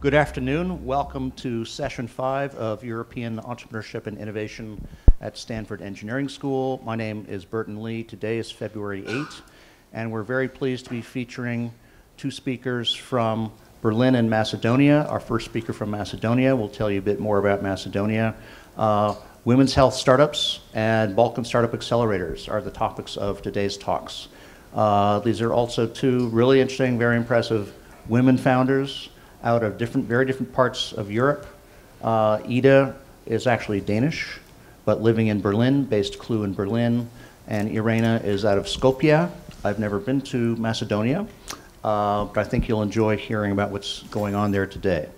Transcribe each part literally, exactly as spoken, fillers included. Good afternoon. Welcome to session five of European Entrepreneurship and Innovation at Stanford Engineering School. My name is Burton Lee. Today is February eighth, and we're very pleased to be featuring two speakers from Berlin and Macedonia. Our first speaker from Macedonia will tell you a bit more about Macedonia. Uh, women's health startups and Balkan startup accelerators are the topics of today's talks. Uh, these are also two really interesting, very impressive women founders out of different, very different parts of Europe. Uh, Ida is actually Danish, but living in Berlin, based Clue in Berlin, and Irina is out of Skopje. I've never been to Macedonia, uh, but I think you'll enjoy hearing about what's going on there today.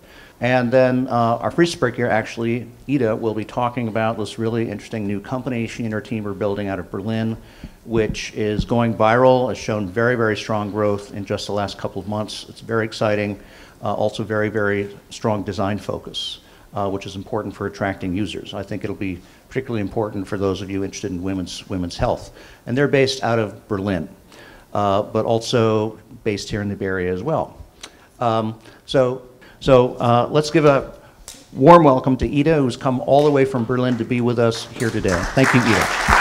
And then uh, our first speaker, actually, Ida, will be talking about this really interesting new company she and her team are building out of Berlin, which is going viral, has shown very, very strong growth in just the last couple of months. It's very exciting. Uh, also very, very strong design focus, uh, which is important for attracting users. I think it'll be particularly important for those of you interested in women's, women's health. And they're based out of Berlin, uh, but also based here in the Bay Area as well. Um, so so uh, let's give a warm welcome to Ida, who's come all the way from Berlin to be with us here today. Thank you, Ida.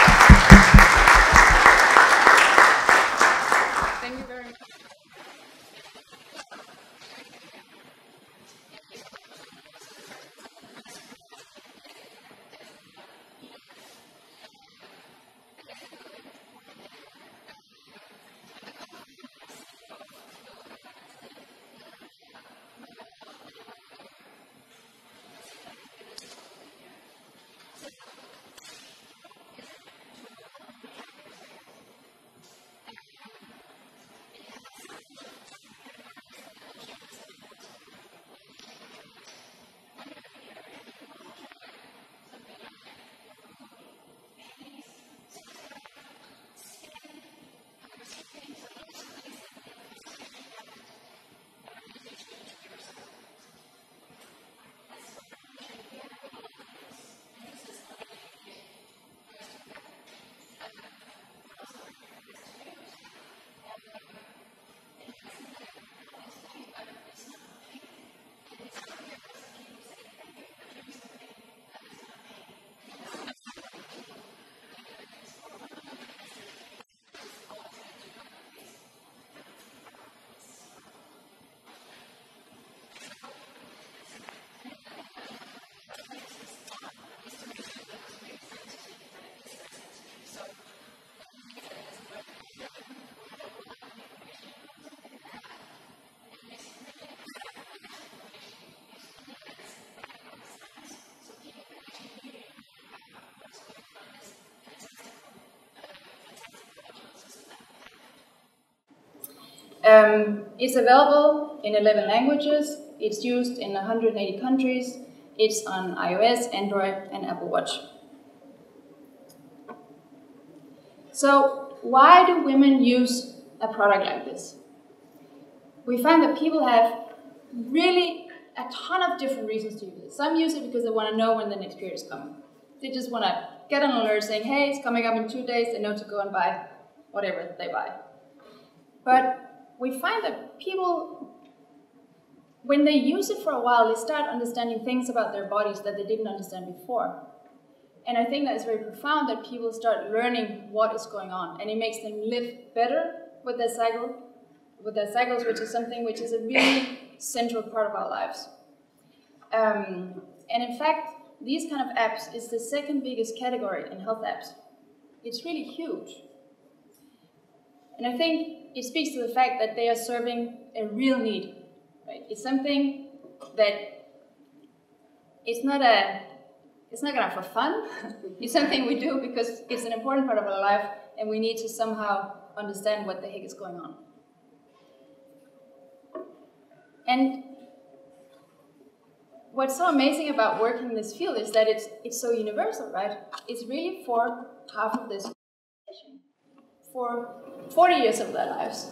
Um, it's available in eleven languages, it's used in one hundred eighty countries, it's on iOS, Android, and Apple Watch. So, why do women use a product like this? We find that people have really a ton of different reasons to use it. Some use it because they want to know when the next period is coming. They just want to get an alert saying, hey, it's coming up in two days, they know to go and buy whatever they buy. But we find that people, when they use it for a while, they start understanding things about their bodies that they didn't understand before. And I think that is very profound, that people start learning what is going on, and it makes them live better with their cycle, with their cycles, which is something which is a really central part of our lives. Um, and in fact, these kind of apps is the second biggest category in health apps. It's really huge. And I think it speaks to the fact that they are serving a real need, right? It's something that it's not a, it's not gonna for fun. It's something we do because it's an important part of our life, and we need to somehow understand what the heck is going on. And what's so amazing about working in this field is that it's it's so universal, right? It's really for half of this population, for forty years of their lives,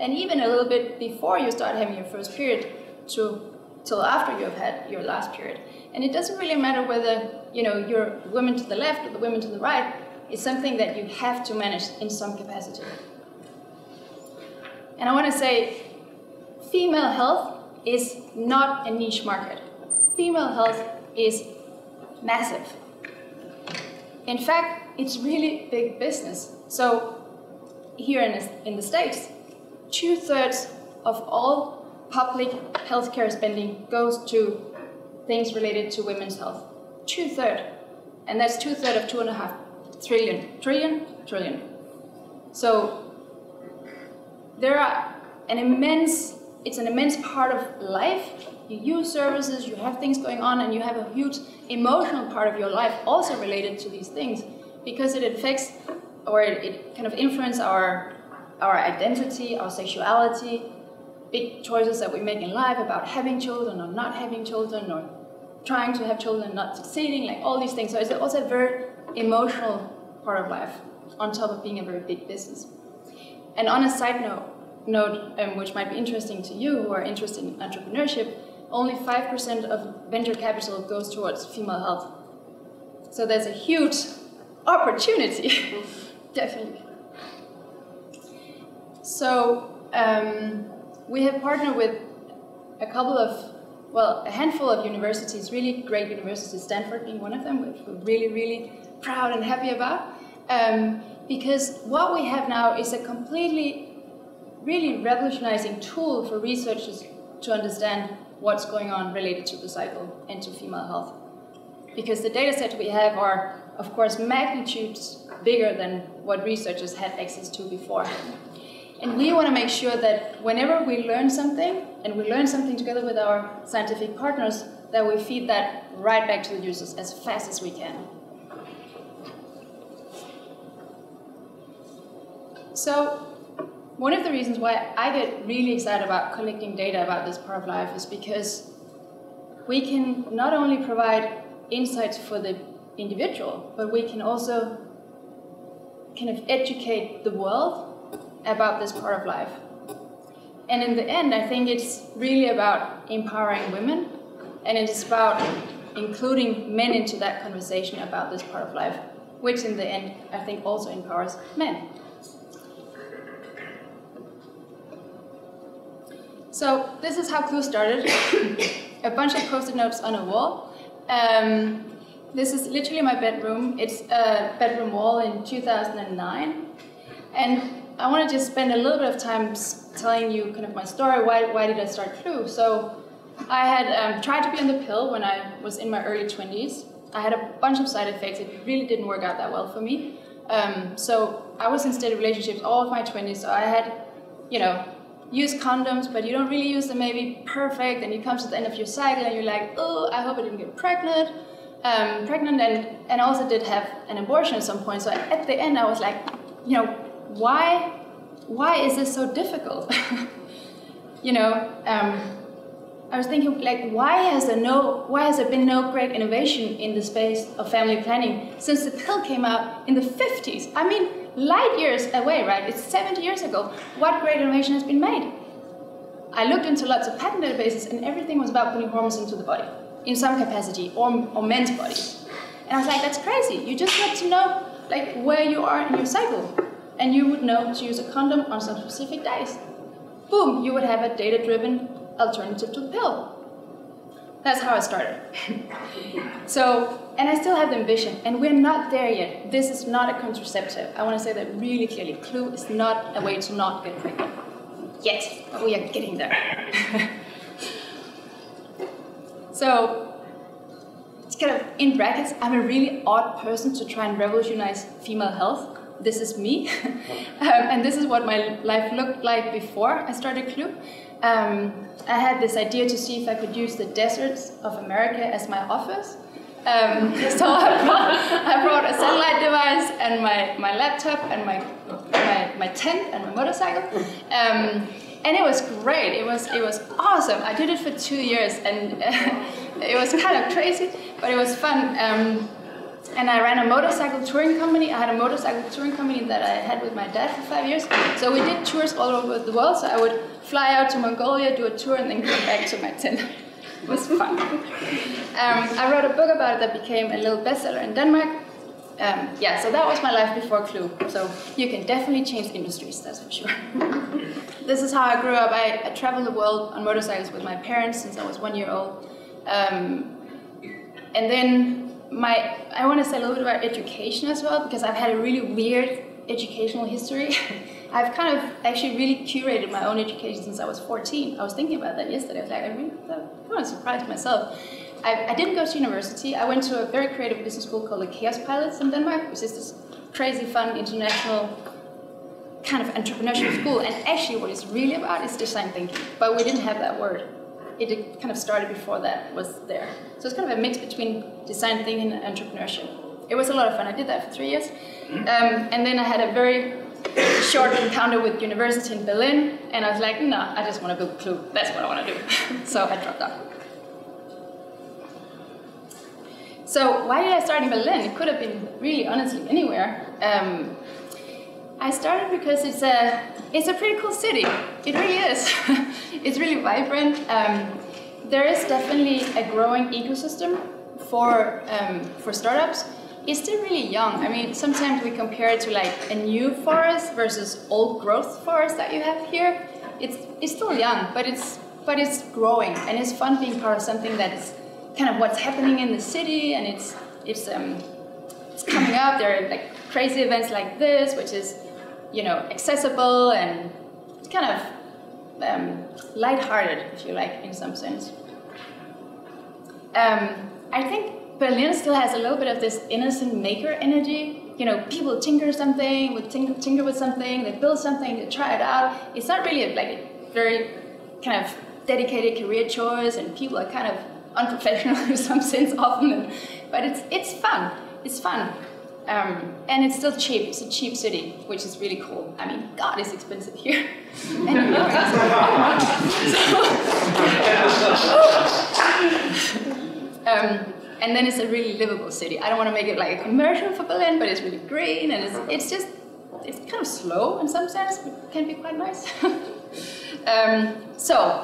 and even a little bit before you start having your first period to till after you've had your last period. And it doesn't really matter whether, you know, you're the woman to the left or the woman to the right. It's something that you have to manage in some capacity. And I want to say female health is not a niche market. Female health is massive. In fact, it's really big business. So here in the States, two-thirds of all public healthcare spending goes to things related to women's health. Two-thirds. And that's two-thirds of two and a half trillion. Trillion, trillion. So there are an immense, it's an immense part of life. You use services, you have things going on, and you have a huge emotional part of your life also related to these things, because it affects, or it, it kind of influences our, our identity, our sexuality, big choices that we make in life about having children or not having children, or trying to have children and not succeeding, like all these things. So it's also a very emotional part of life, on top of being a very big business. And on a side note, note um, which might be interesting to you who are interested in entrepreneurship, only five percent of venture capital goes towards female health. So there's a huge opportunity, definitely. So um, we have partnered with a couple of, well, a handful of universities, really great universities, Stanford being one of them, which we're really, really proud and happy about, um, because what we have now is a completely really revolutionizing tool for researchers to understand what's going on related to the cycle and to female health. Because the data sets we have are, of course, magnitudes bigger than what researchers had access to before. And we want to make sure that whenever we learn something, and we learn something together with our scientific partners, that we feed that right back to the users as fast as we can. So, one of the reasons why I get really excited about collecting data about this part of life is because we can not only provide insights for the individual, but we can also kind of educate the world about this part of life. And in the end, I think it's really about empowering women, and it's about including men into that conversation about this part of life, which in the end, I think also empowers men. So this is how Clue started, a bunch of post-it notes on a wall. Um, this is literally my bedroom. It's a bedroom wall in two thousand nine. And I want to just spend a little bit of time telling you kind of my story. Why, why did I start Clue? So I had um, tried to be on the pill when I was in my early twenties. I had a bunch of side effects. It really didn't work out that well for me. Um, so I was in stable relationships all of my twenties. So I had, you know, use condoms, but you don't really use them maybe perfect, and you come to the end of your cycle and you're like, oh, I hope I didn't get pregnant, um, pregnant, and, and also did have an abortion at some point. So at the end I was like, you know, why, why is this so difficult? you know, um, I was thinking like, why has there no, why has there been no great innovation in the space of family planning since the pill came out in the fifties? I mean, light years away, right? It's seventy years ago. What great innovation has been made? I looked into lots of patent databases, and everything was about putting hormones into the body, in some capacity, or, or men's bodies. And I was like, that's crazy. You just have to know like where you are in your cycle, and you would know to use a condom on some specific days. Boom, you would have a data-driven alternative to the pill. That's how I started. So, and I still have the ambition, and we're not there yet. This is not a contraceptive. I want to say that really clearly. Clue is not a way to not get pregnant. Yet, but we are getting there. So, it's kind of in brackets, I'm a really odd person to try and revolutionize female health. This is me. um, and this is what my life looked like before I started Clue. Um, I had this idea to see if I could use the deserts of America as my office. Um, so I brought, I brought a satellite device and my, my laptop and my, my, my tent and my motorcycle. Um, and it was great, it was, it was awesome. I did it for two years and uh, it was kind of crazy, but it was fun. Um, And I ran a motorcycle touring company. I had a motorcycle touring company that I had with my dad for five years. So we did tours all over the world. So I would fly out to Mongolia, do a tour, and then go back to my tent. It was fun. Um, I wrote a book about it that became a little bestseller in Denmark. Um, yeah, so that was my life before Clue. So you can definitely change industries, that's for sure. This is how I grew up. I, I traveled the world on motorcycles with my parents since I was one year old. Um, and then my, I want to say a little bit about education as well, because I've had a really weird educational history. I've kind of actually really curated my own education since I was fourteen. I was thinking about that yesterday. I was like, I really kind of surprised myself. I, I didn't go to university. I went to a very creative business school called the Chaos Pilots in Denmark, which is this crazy fun international kind of entrepreneurship school. And actually what it's really about is design thinking, but we didn't have that word. It kind of started before that was there. So it's kind of a mix between design thinking and entrepreneurship. It was a lot of fun. I did that for three years. Um, and then I had a very short encounter with university in Berlin, and I was like, no, I just want to build Clue. That's what I want to do. So I dropped out. So why did I start in Berlin? It could have been really honestly anywhere. Um, I started because it's a, it's a pretty cool city. It really is. It's really vibrant. Um, there is definitely a growing ecosystem for, um, for startups. It's still really young. I mean, sometimes we compare it to like a new forest versus old growth forest that you have here. It's, it's still young, but it's, but it's growing, and it's fun being part of something that is kind of what's happening in the city, and it's, it's, um, it's coming up. There are like crazy events like this, which is, you know, accessible and kind of um, lighthearted, if you like, in some sense. Um, I think Berlin still has a little bit of this innocent maker energy. You know, people tinker something, with tinker, tinker with something, they build something, they try it out. It's not really like a very kind of dedicated career choice, and people are kind of unprofessional in some sense often. But it's it's fun. It's fun, um, and it's still cheap. It's a cheap city, which is really cool. I mean, God, it's expensive here. And um, And then it's a really livable city. I don't want to make it like a commercial for Berlin, but it's really green, and it's, it's just, it's kind of slow in some sense, but it can be quite nice. um, so,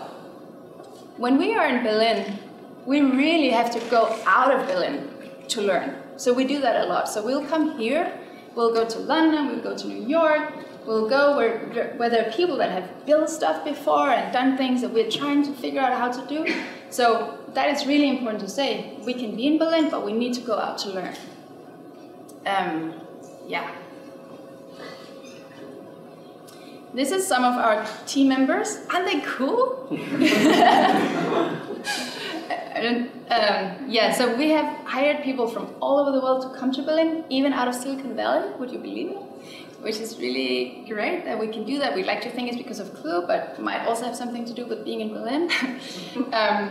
when we are in Berlin, we really have to go out of Berlin to learn. So we do that a lot. So we'll come here, we'll go to London, we'll go to New York, we'll go where, where there are people that have built stuff before and done things that we're trying to figure out how to do. So that is really important to say. We can be in Berlin, but we need to go out to learn. Um, yeah. This is some of our team members. Aren't they cool? um, yeah, so we have hired people from all over the world to come to Berlin, even out of Silicon Valley, would you believe it? Which is really great that we can do that. We like to think it's because of Clue, but might also have something to do with being in Berlin. um,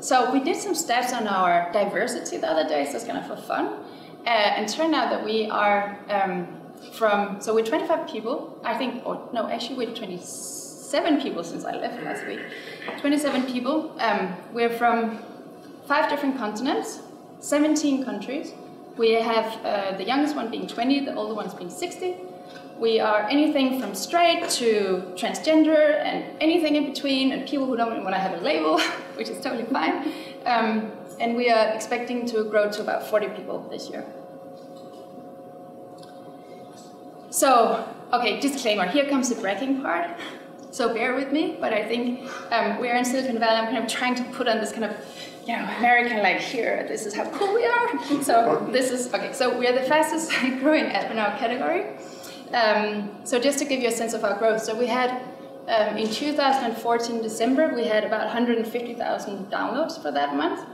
so we did some stats on our diversity the other day, so it's kind of for fun. Uh, and it turned out that we are um, from, so we're twenty-five people, I think, or no, actually we're twenty-seven people since I left last week. twenty-seven people. Um, we're from five different continents, seventeen countries. We have uh, the youngest one being twenty, the older one's being sixty. We are anything from straight to transgender and anything in between, and people who don't even want to have a label, which is totally fine. Um, and we are expecting to grow to about forty people this year. So, okay, disclaimer, here comes the bragging part. So bear with me, but I think um, we're in Silicon Valley. I'm kind of trying to put on this kind of, you know, American, like, here, this is how cool we are. So this is, okay, so we are the fastest growing app in our category. Um, so just to give you a sense of our growth, so we had um, in two thousand fourteen December we had about one hundred fifty thousand downloads for that month.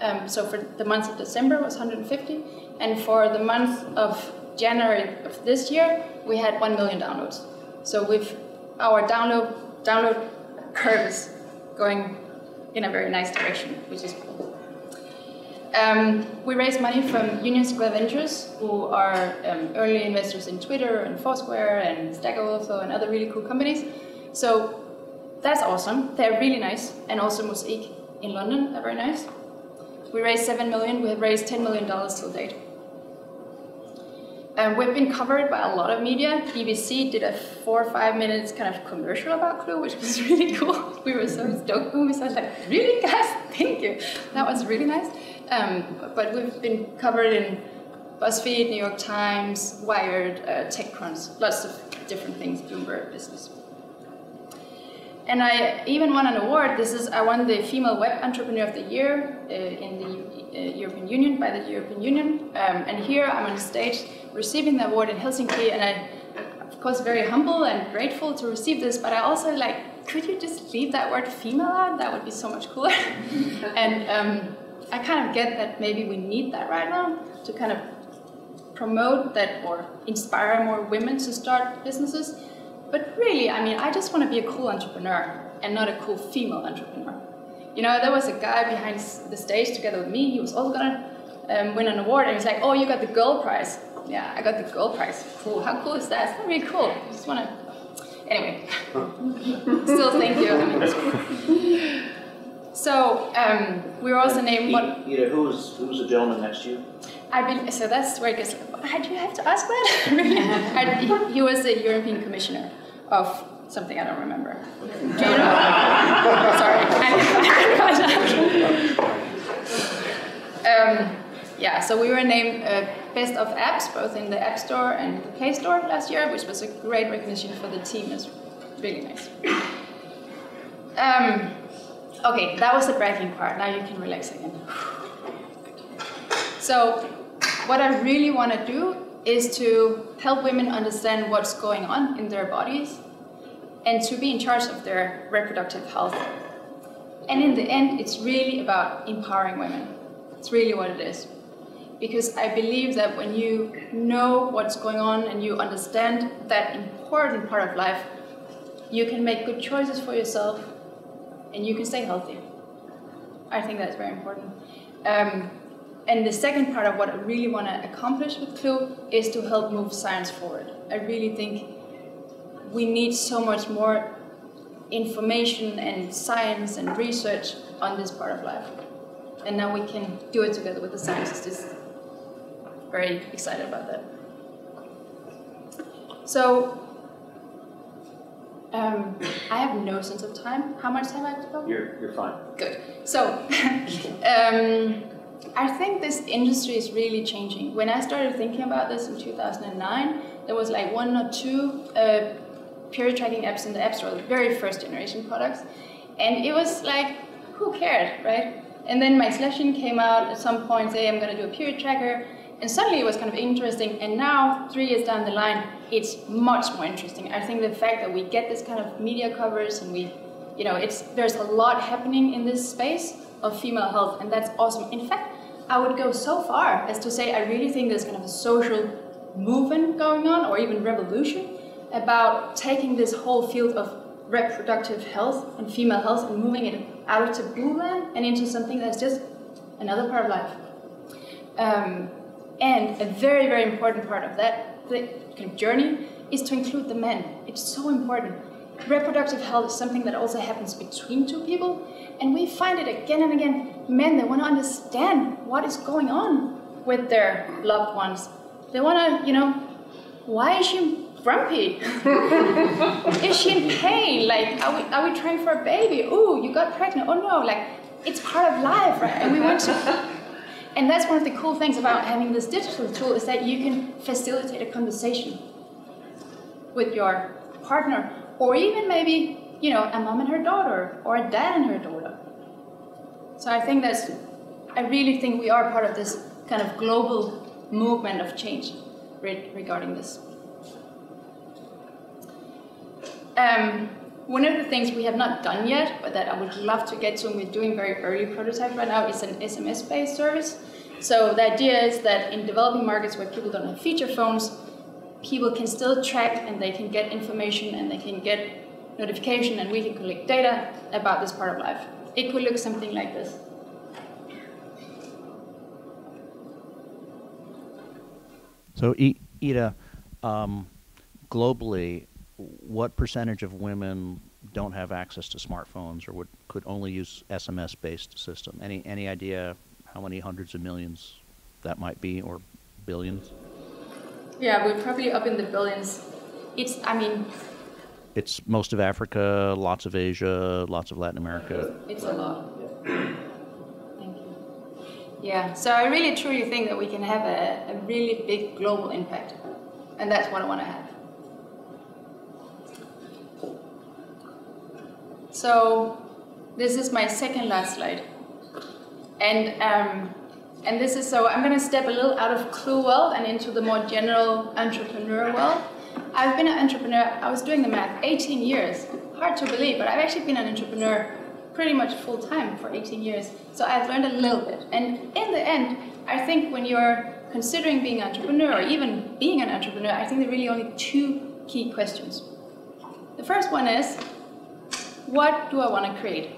Um, so for the month of December was one hundred fifty, and for the month of January of this year we had one million downloads. So we've our download download curve is going in a very nice direction, which is cool. Um, we raised money from Union Square Ventures, who are um, early investors in Twitter and Foursquare and Stack Overflow and other really cool companies. So that's awesome. They're really nice, and also Mosaic in London are very nice. We raised seven million. We have raised ten million dollars till date. Um, we've been covered by a lot of media. B B C did a four or five minutes kind of commercial about Clue, which was really cool. We were so stoked when we saw it, like, really, guys? Thank you. That was really nice. Um, but we've been covered in BuzzFeed, New York Times, Wired, uh, TechCrunch, lots of different things, Bloomberg Business. And I even won an award. This is I won the Female Web Entrepreneur of the Year uh, in the uh, European Union by the European Union. Um, and here I'm on stage receiving the award in Helsinki, and I'm of course very humble and grateful to receive this. But I also like, could you just leave that word "female" out? That would be so much cooler. And um, I kind of get that maybe we need that right now to kind of promote that or inspire more women to start businesses. But really, I mean, I just want to be a cool entrepreneur and not a cool female entrepreneur. You know, there was a guy behind the stage together with me. He was also going to um, win an award. And he's like, oh, you got the girl prize. Yeah, I got the girl prize. Cool. How cool is that? It's not really cool. I just want to... Anyway. Still, thank you. I mean, it's cool. So um, we were also named... What, you know, who was, who was the gentleman next to you? I've been, so that's where it gets... Why do you have to ask that? Really? I, he, he was the European Commissioner of something I don't remember. Do you know? Sorry. um, yeah, so we were named uh, Best of Apps, both in the App Store and the Play Store last year, which was a great recognition for the team. It's really nice. Um, okay, that was the bragging part. Now you can relax again. So what I really want to do is to help women understand what's going on in their bodies and to be in charge of their reproductive health. And in the end, it's really about empowering women. It's really what it is. Because I believe that when you know what's going on and you understand that important part of life, you can make good choices for yourself and you can stay healthy. I think that's very important. Um, And the second part of what I really want to accomplish with Clue is to help move science forward. I really think we need so much more information and science and research on this part of life. And now we can do it together with the scientists. Very excited about that. So, Um, I have no sense of time. How much time I have to go? You're, you're fine. Good. So, um, I think this industry is really changing. When I started thinking about this in two thousand nine, there was like one or two uh, period tracking apps in the App Store, the very first generation products. And it was like, who cared, right? And then my selection came out at some point, say, I'm going to do a period tracker. And suddenly it was kind of interesting. And now, three years down the line, it's much more interesting. I think the fact that we get this kind of media covers and we, you know, it's, there's a lot happening in this space of female health, and that's awesome. In fact, I would go so far as to say I really think there's kind of a social movement going on, or even revolution, about taking this whole field of reproductive health and female health and moving it out of taboo land and into something that's just another part of life. Um, and a very, very important part of that kind of journey is to include the men. It's so important. Reproductive health is something that also happens between two people, and we find it again and again. Men, they want to understand what is going on with their loved ones. They want to, you know, why is she grumpy? Is she in pain? Like, are we, are we trying for a baby? Oh, you got pregnant. Oh no, like, it's part of life, right? And we want to... And that's one of the cool things about having this digital tool is that you can facilitate a conversation with your partner, or even maybe, you know, a mom and her daughter, or a dad and her daughter. So I think that's, I really think we are part of this kind of global movement of change re regarding this. Um, one of the things we have not done yet, but that I would love to get to, and we're doing very early prototype right now, is an S M S-based service. So the idea is that in developing markets where people don't have feature phones, people can still track and they can get information and they can get notification and we can collect data about this part of life. It could look something like this. So Ida, um, globally, what percentage of women don't have access to smartphones or would, could only use S M S-based system? Any, any idea how many hundreds of millions that might be, or billions? Yeah, we're probably up in the billions. It's, I mean... It's most of Africa, lots of Asia, lots of Latin America. It's a lot. Thank you. Yeah, so I really truly think that we can have a, a really big global impact. And that's what I want to have. So this is my second last slide. And, um, and this is, so I'm going to step a little out of Clue world and into the more general entrepreneur world. I've been an entrepreneur, I was doing the math, eighteen years. Hard to believe, but I've actually been an entrepreneur pretty much full time for eighteen years. So I've learned a little bit. And in the end, I think when you're considering being an entrepreneur or even being an entrepreneur, I think there are really only two key questions. The first one is, what do I want to create?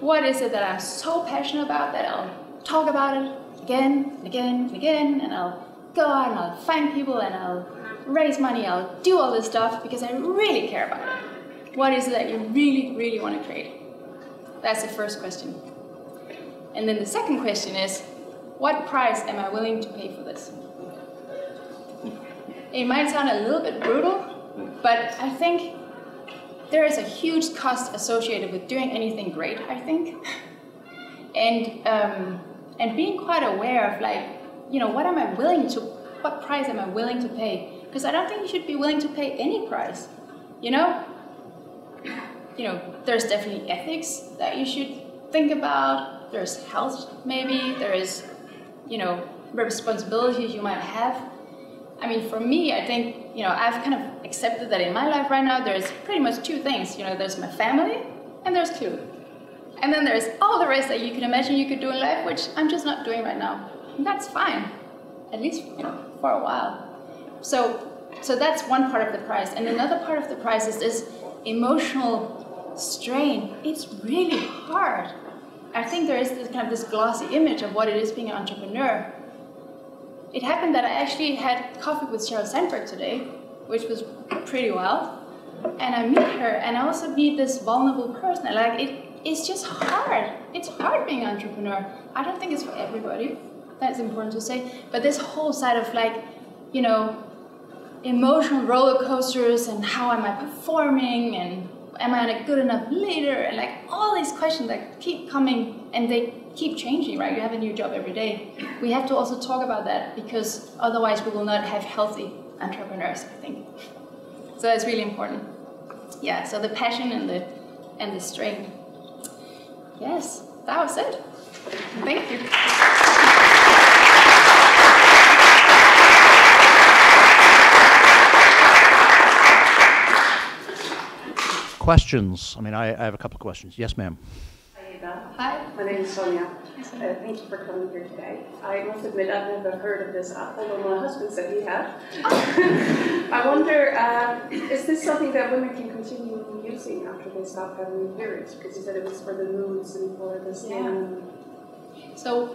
What is it that I'm so passionate about that I'll talk about it again and again and again, and I'll go out and I'll find people and I'll raise money, I'll do all this stuff because I really care about it. What is it that you really, really want to create? That's the first question. And then the second question is, what price am I willing to pay for this? It might sound a little bit brutal, but I think there is a huge cost associated with doing anything great, I think. And, um, and being quite aware of, like, you know, what am I willing to, what price am I willing to pay? Because I don't think you should be willing to pay any price, you know? You know, there's definitely ethics that you should think about. There's health, maybe. There is, you know, responsibilities you might have. I mean, for me, I think, you know, I've kind of accepted that in my life right now, there's pretty much two things. You know, there's my family and there's Clue. And then there's all the rest that you can imagine you could do in life, which I'm just not doing right now. And that's fine, at least, you know, for a while. So, so that's one part of the price. And another part of the price is this emotional strain. It's really hard. I think there is this kind of this glossy image of what it is being an entrepreneur. It happened that I actually had coffee with Cheryl Sandberg today, which was pretty wild. And I meet her, and I also meet this vulnerable person. Like, it, it's just hard. It's hard being an entrepreneur. I don't think it's for everybody. That's important to say. But this whole side of, like, you know, emotional roller coasters and how am I performing and am I a good enough leader and, like, all these questions that keep coming and they keep changing, right? You have a new job every day. We have to also talk about that because otherwise we will not have healthy entrepreneurs, I think. So that's really important. Yeah, so the passion and the and the strain. Yes, that was it. Thank you. Questions? I mean, I, I have a couple of questions. Yes, ma'am. Hi, my name is Sonia. Uh, thank you for coming here today. I must admit I've never heard of this, although my husband said he had. I wonder, uh, is this something that women can continue using after they stop having periods? Because you said it was for the moods and for the skin. Yeah. So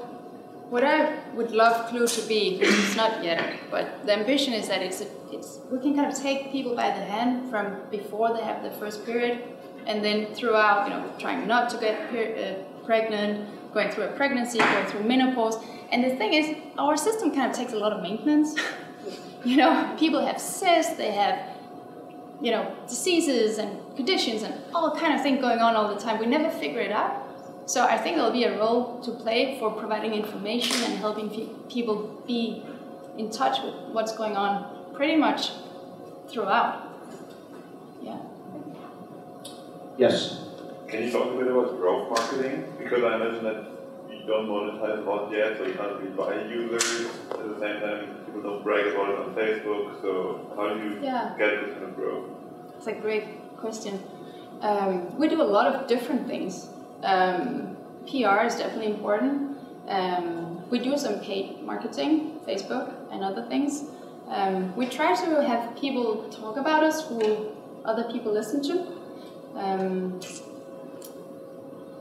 what I would love Clue to be, which it's not yet, but the ambition is that it's, a, it's we can kind of take people by the hand from before they have their first period. And then throughout, you know, trying not to get pre uh, pregnant, going through a pregnancy, going through menopause. And the thing is, our system kind of takes a lot of maintenance. You know, people have cysts, they have, you know, diseases and conditions and all kind of things going on all the time. We never figure it out. So I think there'll be a role to play for providing information and helping pe people be in touch with what's going on pretty much throughout. Yeah. Yes. Can you talk a bit about growth marketing? Because I imagine that you don't monetize a lot yet, so you can't really buy users. At the same time, people don't brag about it on Facebook, so how do you yeah. get this kind of growth? It's a great question. Um, we do a lot of different things. Um, P R is definitely important. Um, we do some paid marketing, Facebook and other things. Um, we try to have people talk about us who other people listen to. Um,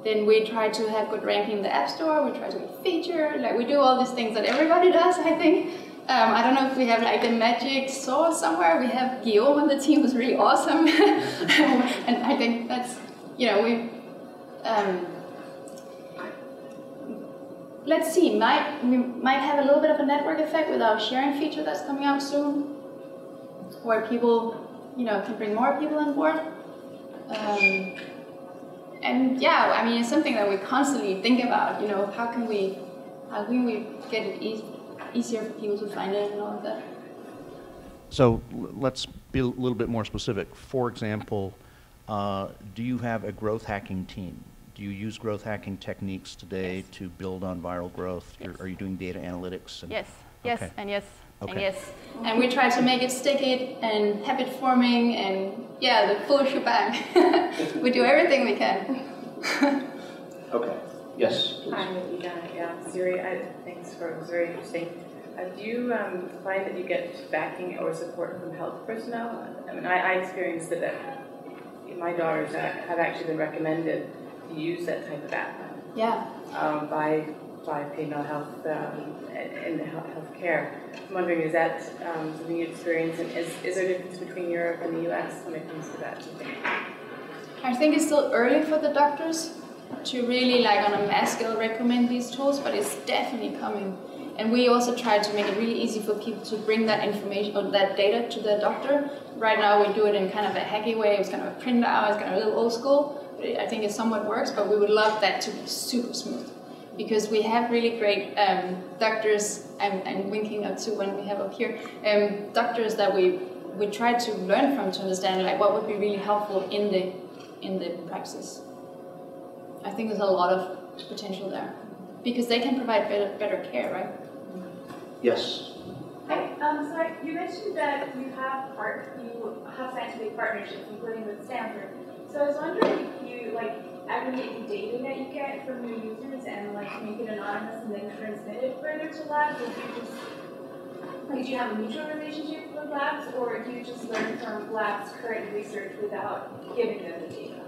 then we try to have good ranking in the App Store, we try to get featured, like we do all these things that everybody does, I think. Um, I don't know if we have like a magic sauce somewhere. We have Guillaume on the team, who's really awesome. And I think that's, you know, we, um, let's see, might, we might have a little bit of a network effect with our sharing feature that's coming out soon, where people, you know, can bring more people on board. Um, and yeah, I mean, it's something that we constantly think about, you know, how can we, how can we get it e easier for people to find it and all of that. So let's be a little bit more specific. For example, Uh, do you have a growth hacking team? Do you use growth hacking techniques today yes. to build on viral growth? Yes. Are, are you doing data analytics? And yes, yes, okay. and yes, okay. and yes. And we try to make it sticky and habit forming and, yeah, the full shebang. We do everything we can. Okay, yes. Please. Hi, Ida. Yeah, Zuri, I, thanks for, it was very interesting. Uh, do you um, find that you get backing or support from health personnel? I mean, I, I experienced that, that my daughters have actually been recommended to use that type of background. Yeah. Um, by by female health um, in health care. I'm wondering, is that um, something you experience? And is, is there a difference between Europe and the U S when it comes to that? Do you think? I think it's still early for the doctors to really, like, on a mass scale recommend these tools, but it's definitely coming. And we also try to make it really easy for people to bring that information or that data to their doctor. Right now we do it in kind of a hacky way. It's kind of a printout, it's kind of a little old school. But it, I think it somewhat works, but we would love that to be super smooth. Because we have really great um, doctors, I'm, I'm winking up to when we have up here, um, doctors that we, we try to learn from to understand like what would be really helpful in the, in the practice. I think there's a lot of potential there. Because they can provide better, better care, right? Yes. Hi. Um, so you mentioned that you have part, you have scientific partnerships, including with Stanford. So I was wondering if you like aggregate the data that you get from your users and like make it anonymous and then transmit it further to labs. Or do you just, like, do you have a mutual relationship with labs, or do you just learn from labs' current research without giving them the data?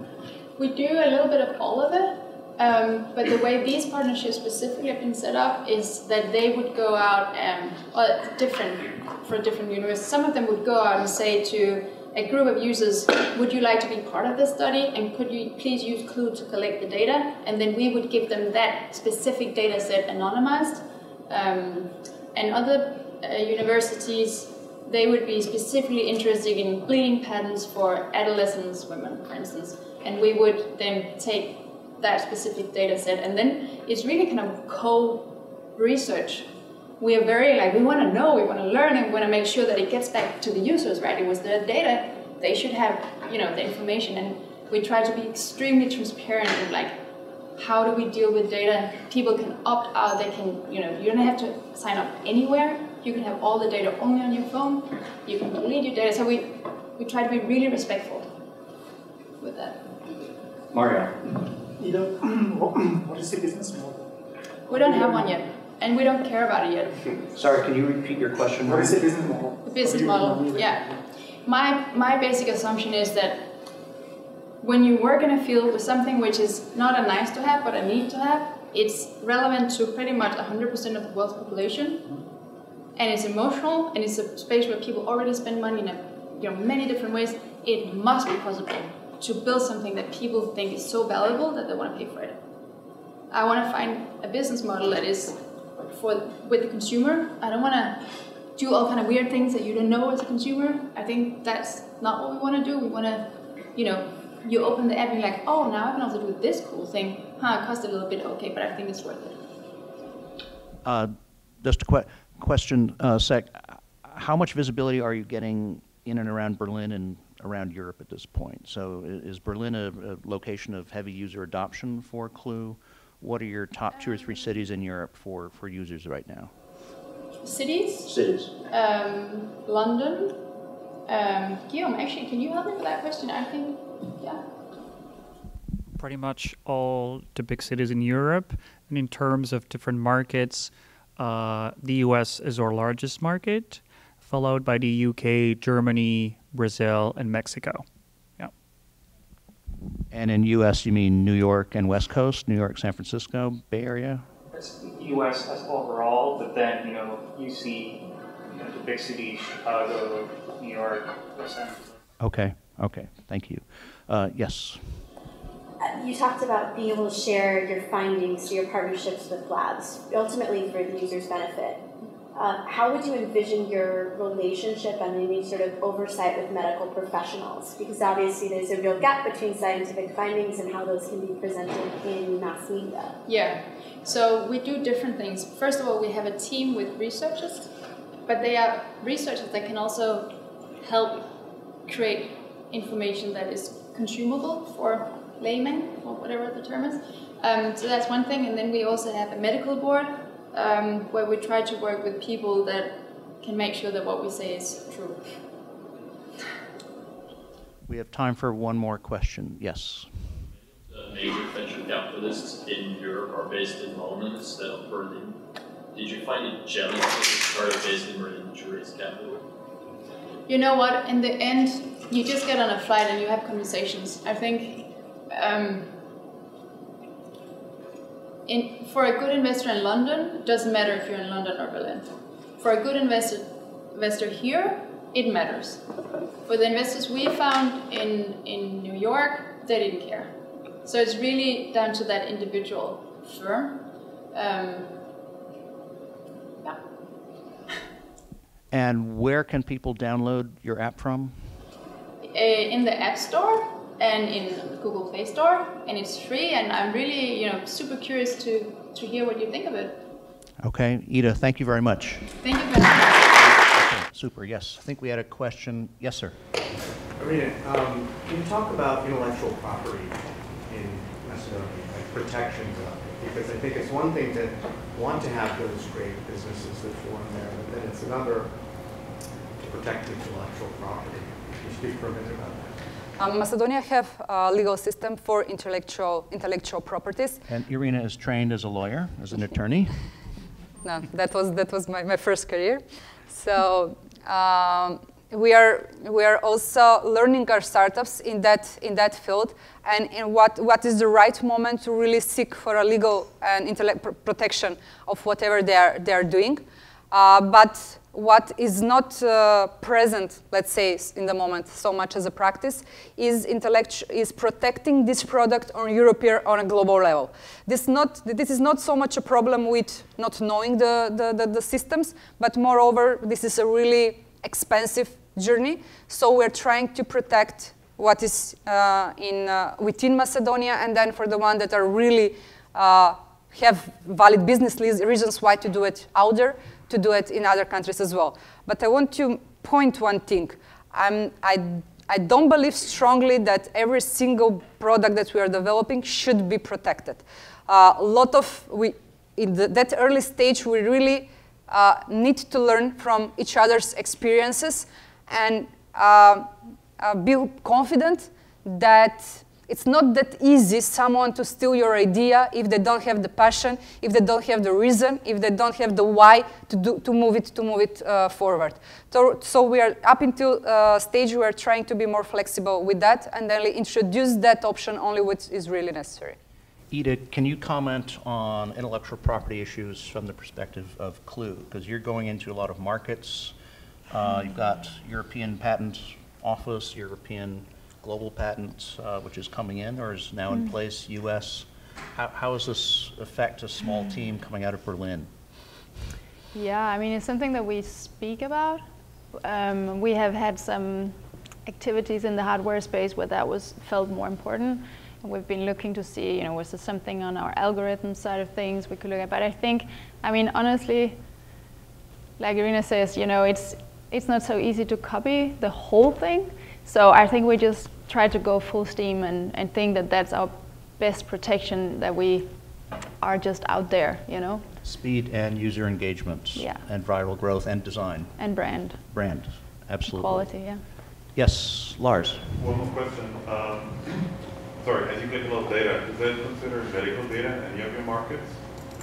We do a little bit of all of it. Um, but the way these partnerships specifically have been set up is that they would go out and, well, different for different universities. Some of them would go out and say to a group of users, would you like to be part of this study? And could you please use Clue to collect the data? And then we would give them that specific data set anonymized. Um, and other uh, universities, they would be specifically interested in bleeding patterns for adolescent women, for instance. And we would then take that specific data set, and then it's really kind of co-research. We are very like, we want to know, we want to learn, and we want to make sure that it gets back to the users, right? It was their data, they should have, you know, the information, and we try to be extremely transparent in like, how do we deal with data? People can opt out, they can, you know, you don't have to sign up anywhere, you can have all the data only on your phone, you can delete your data, so we, we try to be really respectful with that. Mario. You know, what is the business model? We don't have one yet, and we don't care about it yet. Sorry, can you repeat your question? What is the business model? The business model, yeah. My, my basic assumption is that when you work in a field with something which is not a nice to have, but a need to have, it's relevant to pretty much one hundred percent of the world's population, and it's emotional, and it's a space where people already spend money in a, you know, many different ways. It must be possible to build something that people think is so valuable that they want to pay for it. I want to find a business model that is for with the consumer. I don't want to do all kind of weird things that you don't know as a consumer. I think that's not what we want to do. We want to, you know, you open the app and you're like, oh, now I can also do this cool thing. Huh, it cost a little bit, okay, but I think it's worth it. Uh, just a que question, uh, Sec. How much visibility are you getting in and around Berlin and around Europe at this point? So is Berlin a, a location of heavy user adoption for Clue? What are your top two or three cities in Europe for, for users right now? Cities? Cities. Um, London. Um, Guillaume, actually, can you help me with that question? I think, yeah. Pretty much all the big cities in Europe. And in terms of different markets, uh, the U S is our largest market, followed by the U K, Germany, Brazil, and Mexico. Yeah. And in U S, you mean New York and West Coast, New York, San Francisco, Bay Area? That's U S that's overall, but then, you know, you see, you know, the big cities, Chicago, New York, Los Angeles. Okay, okay, thank you. Uh, yes? Uh, you talked about being able to share your findings to your partnerships with labs, ultimately for the user's benefit. Uh, how would you envision your relationship and any sort of oversight with medical professionals? Because obviously there's a real gap between scientific findings and how those can be presented in mass media. Yeah, so we do different things. First of all, we have a team with researchers, but they are researchers that can also help create information that is consumable for laymen, or whatever the term is. Um, so that's one thing. And then we also have a medical board um, where we try to work with people that can make sure that what we say is true. We have time for one more question. Yes. The major venture capitalists in Europe are based in London instead of Berlin. Did you find it jealous that you started based in Berlin, Jury's capital? You know what? In the end, you just get on a flight and you have conversations. I think um, in, for a good investor in London, it doesn't matter if you're in London or Berlin. For a good investor, investor here, it matters. For the investors we found in, in New York, they didn't care. So it's really down to that individual firm. Um, yeah. And where can people download your app from? In the App Store and in Google Play Store, and it's free. And I'm really, you know, super curious to to hear what you think of it. Okay, Ida, thank you very much. Thank you very much. Okay, super. Yes, I think we had a question. Yes, sir. Irina, um, can you talk about intellectual property in Macedonia, like protections of it? Because I think it's one thing to want to have those great businesses that form there, but then it's another to protect intellectual property. Um, Macedonia have a legal system for intellectual intellectual properties. And Irina is trained as a lawyer, as an attorney. No, that was that was my, my first career. So um, we are we are also learning our startups in that in that field, and in what what is the right moment to really seek for a legal and intellectual protection of whatever they are they are doing. Uh, but what is not uh, present, let's say, in the moment so much as a practice, is intellectual is protecting this product on European on a global level. This not this is not so much a problem with not knowing the the, the the systems, but moreover, this is a really expensive journey. So we're trying to protect what is uh, in uh, within Macedonia, and then for the ones that are really uh, have valid business reasons why to do it out there, to do it in other countries as well. But I want to point one thing. I'm, I, I don't believe strongly that every single product that we are developing should be protected. Uh, a lot of, we, in the, that early stage, we really uh, need to learn from each other's experiences and uh, uh, build confidence that it's not that easy someone to steal your idea if they don't have the passion, if they don't have the reason, if they don't have the why to do to move it to move it uh, forward. So, so we are up until uh, stage we are trying to be more flexible with that and then introduce that option only which is really necessary. Ida, can you comment on intellectual property issues from the perspective of Clue? Because you're going into a lot of markets. Uh, you've got European Patent Office, European Global patents, uh, which is coming in or is now in mm. place, U S. How, how does this affect a small mm. team coming out of Berlin? Yeah, I mean, it's something that we speak about. Um, we have had some activities in the hardware space where that was felt more important. And we've been looking to see, you know, was there something on our algorithm side of things we could look at. But I think, I mean, honestly, like Irina says, you know, it's, it's not so easy to copy the whole thing. So I think we just try to go full steam and, and think that that's our best protection, that we are just out there, you know? Speed and user engagement. Yeah. And viral growth and design. And brand. Brand, absolutely. Quality, yeah. Yes, Lars. One more question. Um, sorry, as you get a lot of data, is that considered medical data in any of your markets?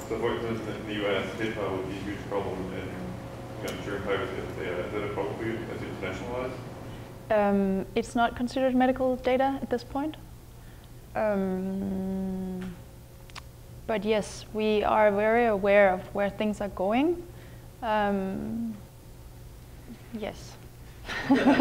So for instance, in the U S, HIPAA would be a huge problem in ensuring privacy of data. Is that a problem for you as you internationalize? Um, it's not considered medical data at this point, um, but yes, we are very aware of where things are going. Um, yes. I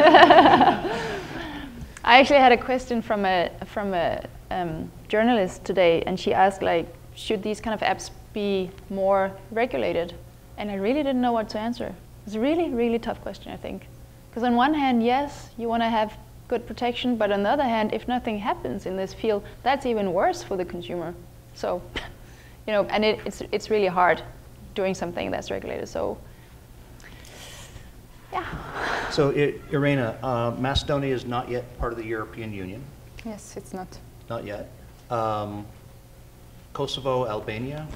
actually had a question from a from a um, journalist today, and she asked, like, should these kind of apps be more regulated? And I really didn't know what to answer. It's a really, really tough question, I think. Because on one hand, yes, you want to have good protection, but on the other hand, if nothing happens in this field, that's even worse for the consumer. So, you know, and it, it's, it's really hard doing something that's regulated, so, yeah. So, it, Irina, uh, Macedonia is not yet part of the European Union. Yes, it's not. Not yet. Um, Kosovo, Albania?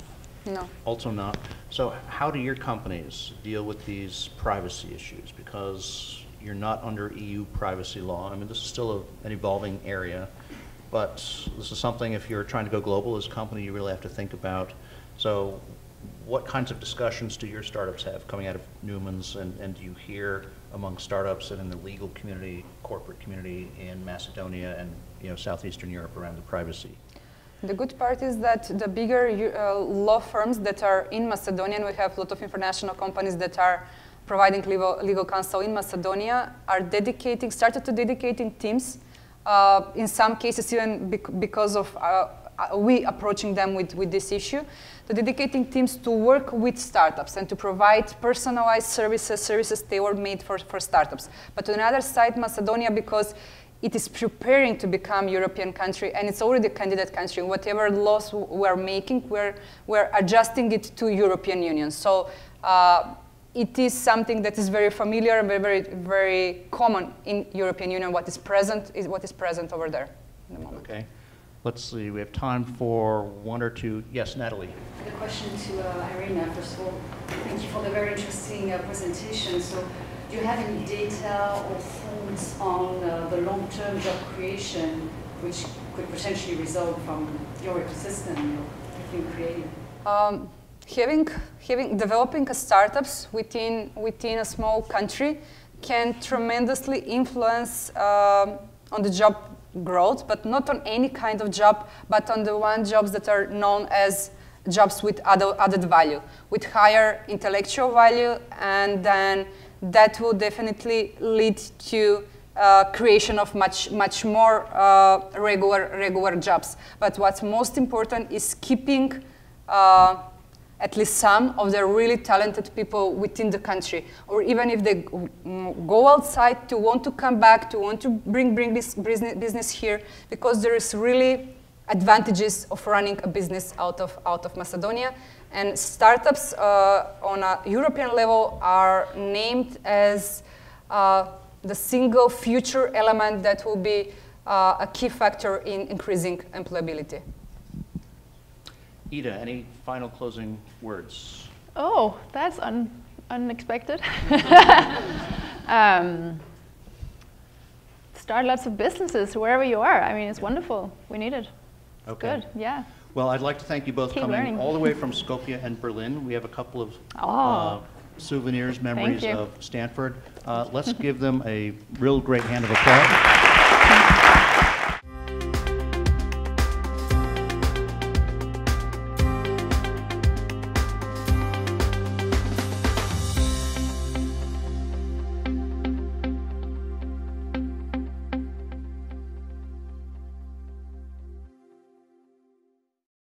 No. Also not. So how do your companies deal with these privacy issues? Because you're not under E U privacy law. I mean, this is still a, an evolving area, but this is something, if you're trying to go global as a company, you really have to think about. So what kinds of discussions do your startups have coming out of Newman's, and, and do you hear among startups and in the legal community, corporate community in Macedonia and, you know, Southeastern Europe around the privacy? The good part is that the bigger uh, law firms that are in Macedonia, and we have a lot of international companies that are providing legal, legal counsel in Macedonia, are dedicating, started to dedicating teams, uh, in some cases even bec because of uh, we approaching them with, with this issue, to dedicating teams to work with startups and to provide personalized services, services tailor-made for, for startups. But on the other side, Macedonia, because it is preparing to become a European country, and it's already a candidate country. Whatever laws we're making, we're, we're adjusting it to European Union. So uh, it is something that is very familiar and very, very, very common in European Union. What is present is what is present over there in the moment. Okay. Let's see, we have time for one or two. Yes, Natalie. The question to uh, Irina, first of all, thank you for the very interesting uh, presentation. So, do you have any data or thoughts on uh, the long-term job creation, which could potentially result from your ecosystem, your creating? Um, having, having, developing a startups within within a small country can tremendously influence um, on the job growth, but not on any kind of job, but on the one jobs that are known as jobs with added value, with higher intellectual value, and then that will definitely lead to uh, creation of much, much more uh, regular, regular jobs. But what's most important is keeping uh, at least some of the really talented people within the country, or even if they go outside, to want to come back, to want to bring, bring this business, business here, because there is really advantages of running a business out of, out of Macedonia. And startups uh, on a European level are named as uh, the single future element that will be uh, a key factor in increasing employability. Ida, any final closing words? Oh, that's un unexpected. um, start lots of businesses wherever you are. I mean, it's yeah. wonderful. We need it. It's okay. Good, yeah. Well, I'd like to thank you both for coming learning. all the way from Skopje and Berlin. We have a couple of oh. uh, souvenirs, memories of Stanford. Uh, let's give them a real great hand of applause.